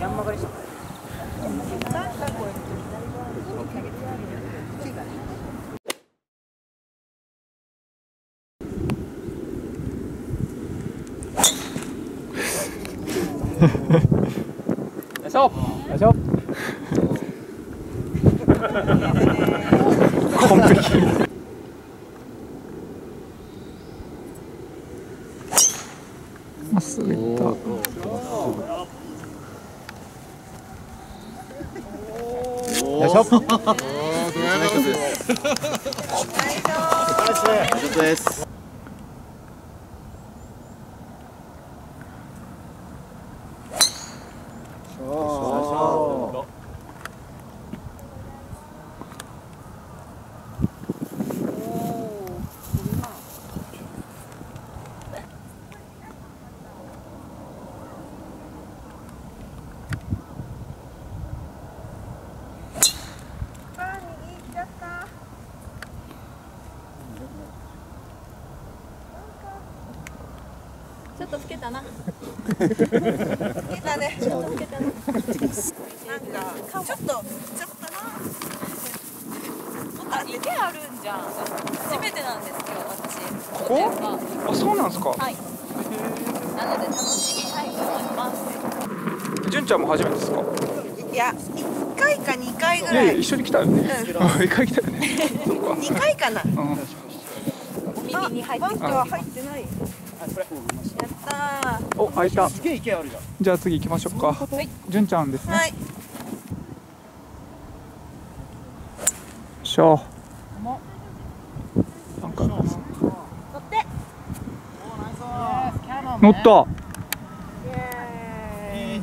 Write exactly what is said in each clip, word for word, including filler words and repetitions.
ヤンマガリした。よいしょよいしょ。完璧。まっすぐ行った。よいしょ。お疲れ様です。ちょっと老けたな。老けたね。ちょっと老けたな。なんかちょっとちょっとな。あ、手あるんじゃん。初めてなんですけど私。ここ？あ、そうなんですか。はい。なので楽しみたいと思います。純ちゃんも初めてですか？いや、一回か二回ぐらい。いやいや一緒に来たよね。一回来たよね。二回かな。耳に入ってきた。あ、入ってない。やったー。お、開いた。すげえ池あるじゃん。じゃあ次行きましょうか。はい。純ちゃんですね。はい。しょ。なんか。乗って。乗った。イエーイ。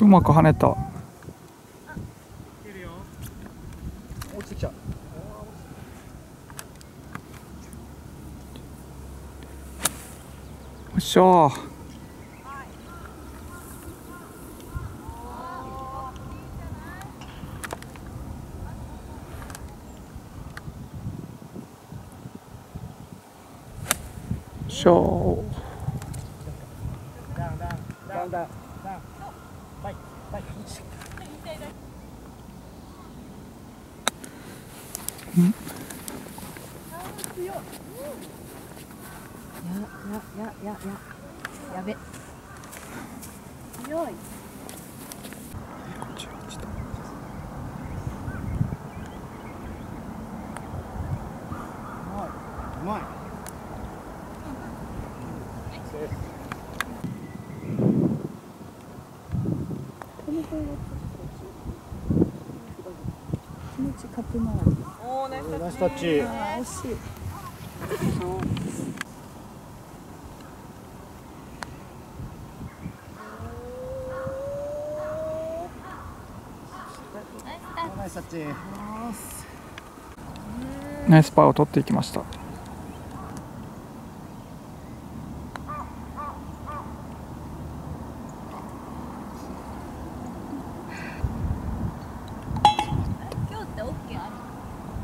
うまく跳ねた。落ちてきた。おっしゃー。しょー。ナイスタッチ。あ、惜しい。ナイスタッチ。ナイスパーを取っていきました。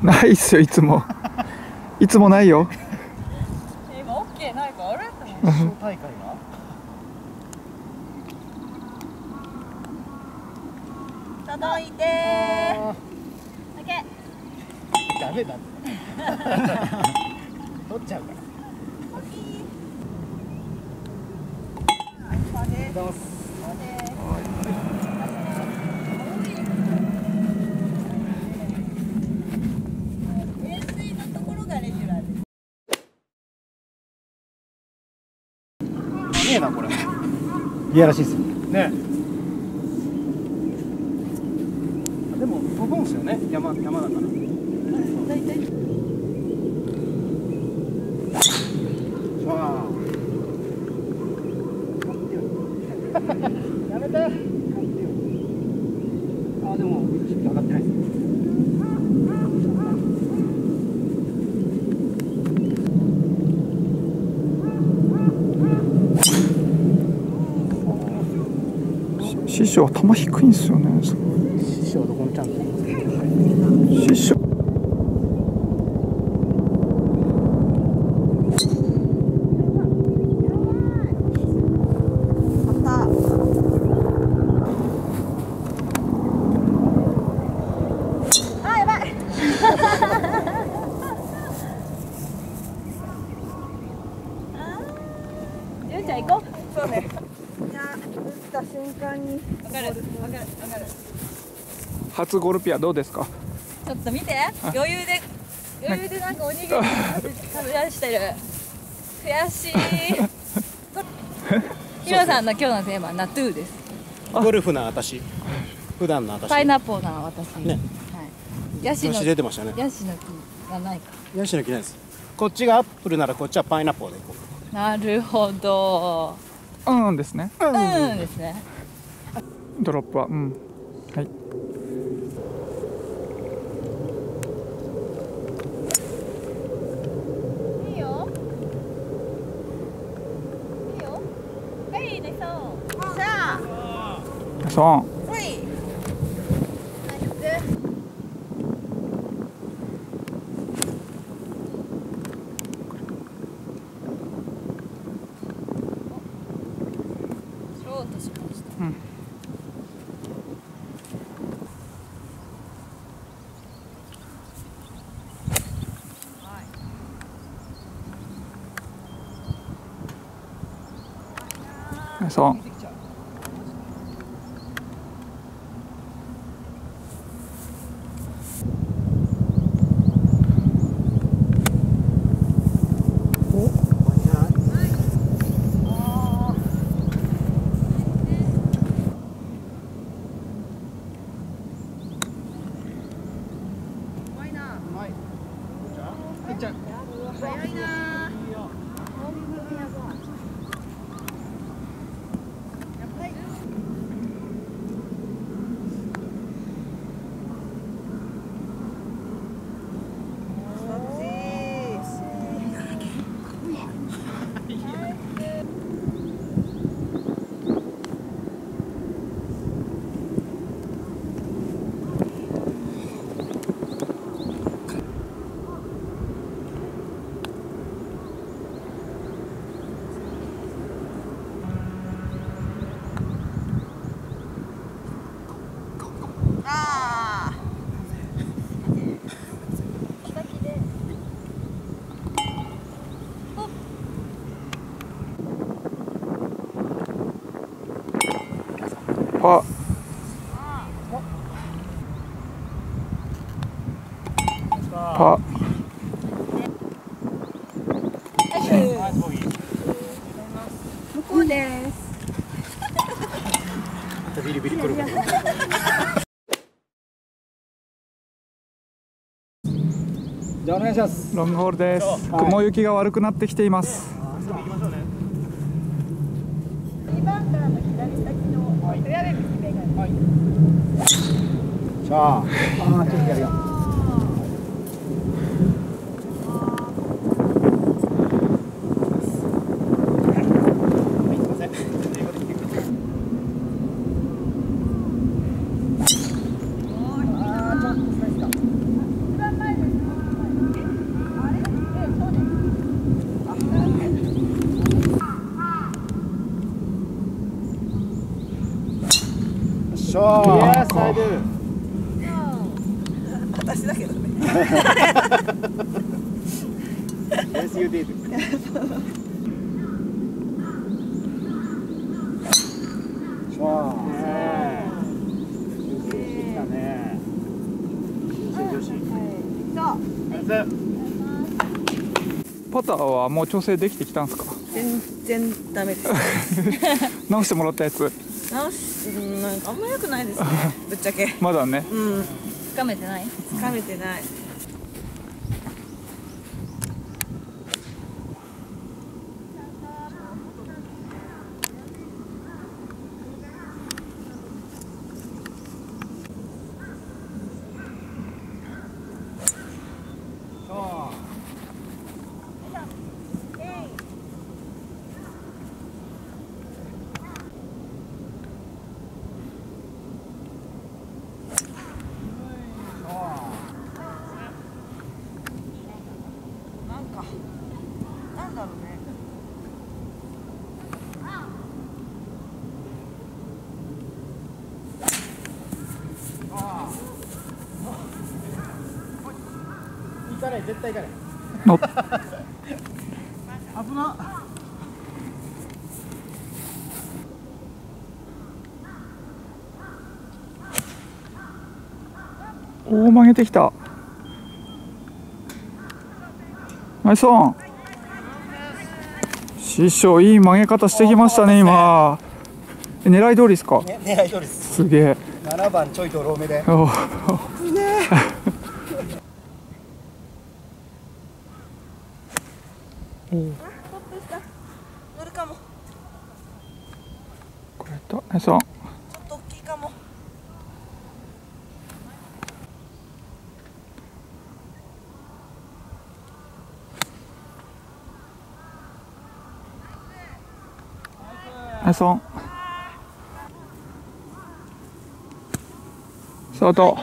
ないっすよ、いつもいつもないよ。今オッケーないかあれ？決勝大会が届いてー。オッケー。ダメだって取っちゃうから。オッケー。ありがとうございます。これいやらしいですよね。でも飛ぶんですよね、山山だから。大体。ああ。やめて。ああでも上がってないですね。師匠頭低いんですよね。すごい。師匠どこのチャンス。師匠。じゃあ行こう。そうね。いや、打った瞬間に。わかる、わかる、わかる。初ゴルピアどうですか。ちょっと見て、余裕で、余裕でなんかおにぎり食べ出してる。悔しい。ヒロさんの今日のテーマはナトゥーです。ゴルフな私。普段の私。パイナップルな私。ね。はい。ヤシの木出てましたね。ヤシの木がないか。ヤシの木ないです。こっちがアップルならこっちはパイナップルでいこう。なるほど。うんですね。うんですね。ドロップは、うん、はい。いいよ。いいよ。はい、でそう。さあ。そう。はい。ナイス。うん。そう。早いな。あ。パ。向こうです。ビリビリくる。じゃあお願いします。ロングホールです。雲行きが悪くなってきています。ああ、あ、ちょっとやるよ。しょー。私だけどね。Yes, you did. パターはもう調整できてきたんですか？全然ダメです。直してもらったやつ。直し、なんかあんま良くないですね。ぶっちゃけ。まだね。うん。つかめてない。つかめてない。か。なんだろうね。ああ。行かない、絶対行かない。危なっ。大曲げてきた。ナイスオン。師匠、いい曲げ方してきましたね、今。狙い通りですか。ね、狙い通りです。すげえ。七番ちょいとロー目で。おお。いいね。おお。乗るかも。これと、ナイスオン。ちょっと大きいかも。ナイスオン。スタート。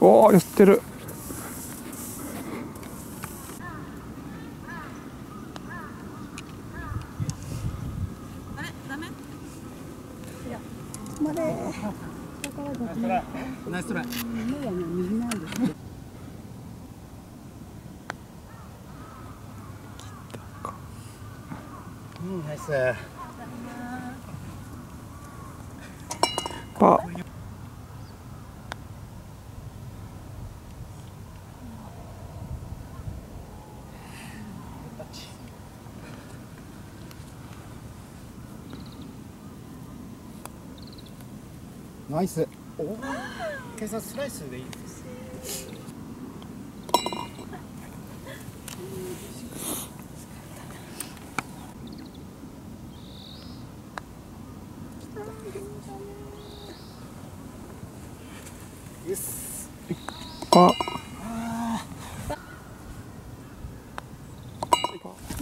おお、寄ってる。ナイストライ。ナイス。パー。ナイス。お、計算スライスでいいです。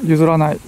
譲らない。